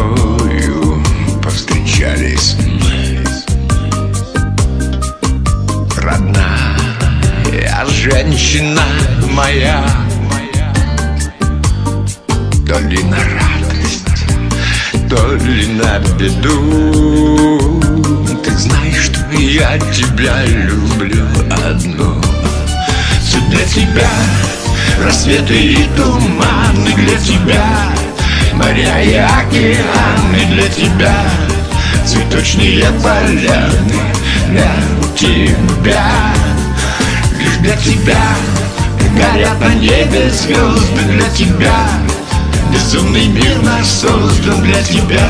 тобою повстречались. Родная женщина моя, то ли на радость, то ли на беду, ты знаешь, что я тебя люблю одну. Для тебя рассветы и туманы, для тебя моря и океаны, для тебя цветочные поляны, для тебя. Лишь для тебя горят на небе звезды, для тебя безумный мир наш создан, для тебя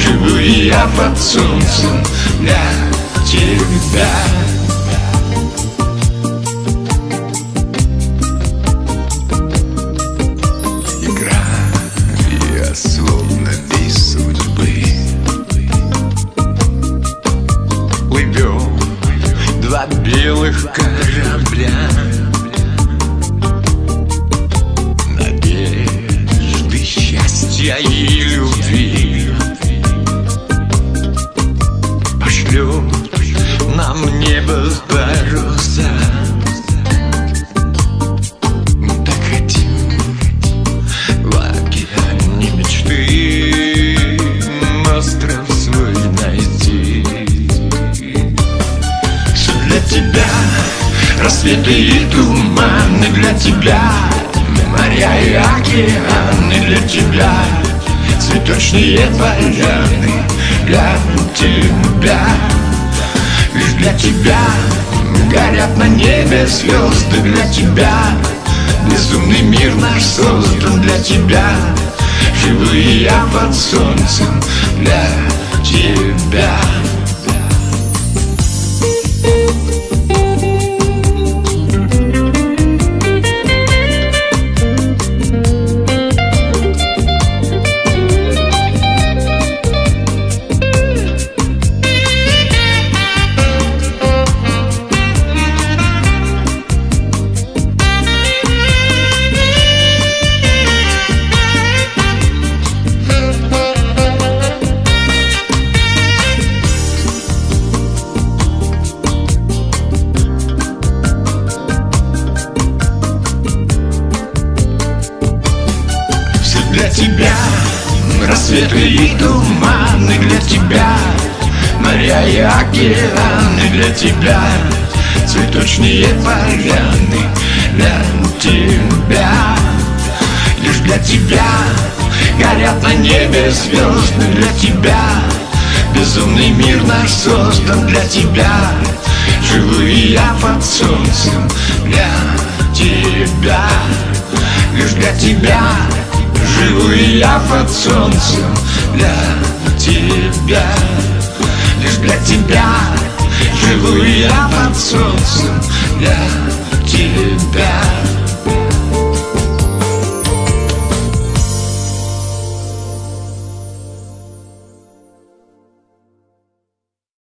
живу и я под солнцем, для тебя. Словно без судьбы плывем два белых корабля, надежды, счастья и любви пошлет нам небо паруса. Рассветы и туманы, для тебя моря и океаны, для тебя цветочные поляны, для тебя. Лишь для тебя горят на небе звезды, для тебя безумный мир наш создан, для тебя живу и я под солнцем, для тебя. Для тебя рассветы и туманы, для тебя моря и океаны, для тебя цветочные поляны, для тебя. Лишь для тебя горят на небе звезды, для тебя безумный мир наш создан, для тебя живу и я под солнцем, для тебя. Лишь для тебя живу и я под солнцем, для тебя. Лишь для тебя живу и я под солнцем, для тебя.